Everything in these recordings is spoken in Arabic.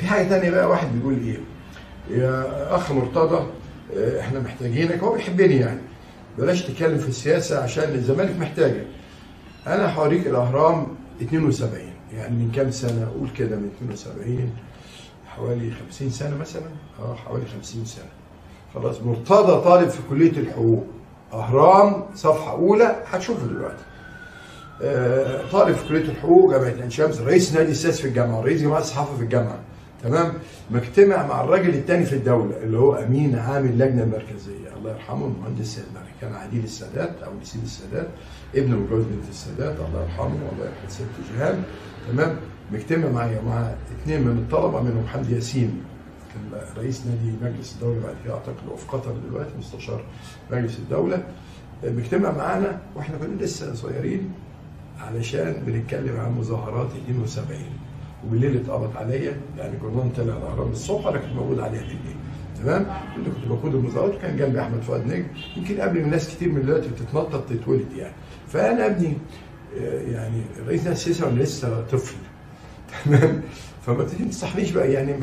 في حاجه ثانيه بقى، واحد بيقول ايه يا اخ مرتضى احنا محتاجينك، هو بيحبني يعني، بلاش تتكلم في السياسه عشان الزمالك محتاجك. انا هوريك الاهرام 72 يعني من كام سنه، اقول كده من 72 حوالي 50 سنه مثلا، حوالي 50 سنه. خلاص مرتضى طالب في كليه الحقوق، اهرام صفحه اولى هتشوفه دلوقتي. طالب في كليه الحقوق جامعه عين شمس، رئيس نادي السادس في الجامعه، رئيس جماعه الصحافه في الجامعه، تمام؟ مجتمع مع الراجل الثاني في الدوله اللي هو امين عام اللجنه المركزيه الله يرحمه المهندس كان عديل السادات او نسيب السادات، ابن مجوز بنت السادات الله يرحمه، والله يرحم ست جهان، تمام؟ مجتمع مع اثنين من الطلبه منهم حمد ياسين كان رئيس نادي مجلس الدوله بعد كده اعتقد هو في قطر دلوقتي مستشار مجلس الدوله. مجتمع معانا واحنا كنا لسه صغيرين علشان بنتكلم عن مظاهرات 72 وبالليل اتقبض عليا، يعني كنا نطلع الاهرام الصبح انا كنت موجود عليها بالليل، تمام؟ اللي كنت بقود المظاهرات وكان جنبي احمد فؤاد نجم، يمكن قبل من ناس كتير من دلوقتي بتتنطط تتولد يعني. فانا ابني يعني رئيس نادي السياسه وانا لسه طفل، تمام؟ فما تنصحنيش بقى يعني،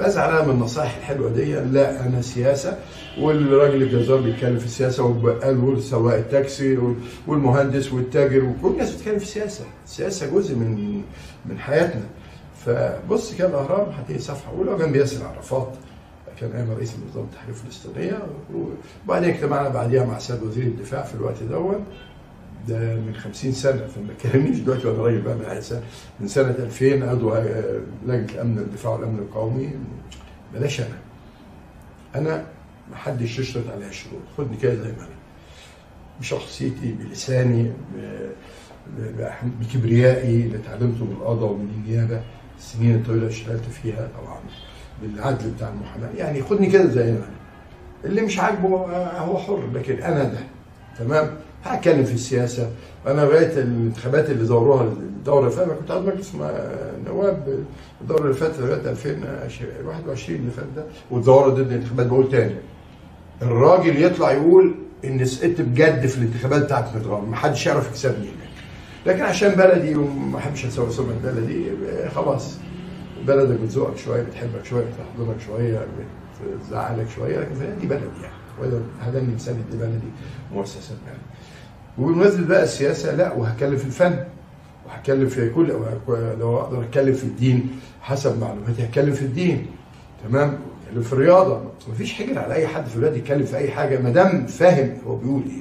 بزعل انا من النصائح الحلوه دي، لا انا سياسه والراجل الجزار بيتكلم في السياسه والبقال والسواق التاكسي والمهندس والتاجر وكل الناس بتتكلم في السياسه، السياسه جزء من حياتنا. فبص كده الاهرام هتلاقي صفحه اولى وجنب ياسر عرفات كان ايام رئيس منظمه التحرير الفلسطينيه، وبعدين اجتمعنا بعديها مع سيد وزير الدفاع في الوقت دوت ده من 50 سنه، فما تكلمنيش دلوقتي وانا راجل بقى من سنه 2000 عضو لجنه الامن الدفاع والامن القومي، بلاش انا ما حدش يشرط عليا شروط، خدني كده زي ما انا بشخصيتي بلساني بكبريائي اللي اتعلمته من القضاء ومن النيابه السنين الطويله اللي اشتغلت فيها طبعا بالعدل بتاع المحاماه، يعني خدني كده زي ما انا، اللي مش عاجبه هو حر لكن انا ده، تمام؟ هتكلم في السياسه، انا لغايه الانتخابات اللي زوروها الدوره اللي فاتت كنت عضو مجلس نواب الدوره اللي فاتت لغايه 2021 اللي فات ده، والدوره ضد الانتخابات. بقول تاني الراجل يطلع يقول ان سقطت بجد في الانتخابات بتاعت متغرب، محدش يعرف يكسبني هناك، لكن عشان بلدي وما احبش اسوي سمعه بلدي خلاص، بلدك بتزوقك شويه، بتحبك شويه، بتحضنك شويه، بتزعلك شويه، لكن دي بلد يعني. هذا اللي مساند لبلدي مؤسسه يعني. وبالمناسبه بقى السياسه لا، وهتكلم في الفن وهتكلم في كل، لو اقدر اتكلم في الدين حسب معلوماتي هتكلم في الدين، تمام؟ هتكلم في الرياضه، مفيش حجر على اي حد في البلد يتكلم في اي حاجه ما دام فاهم هو بيقول ايه.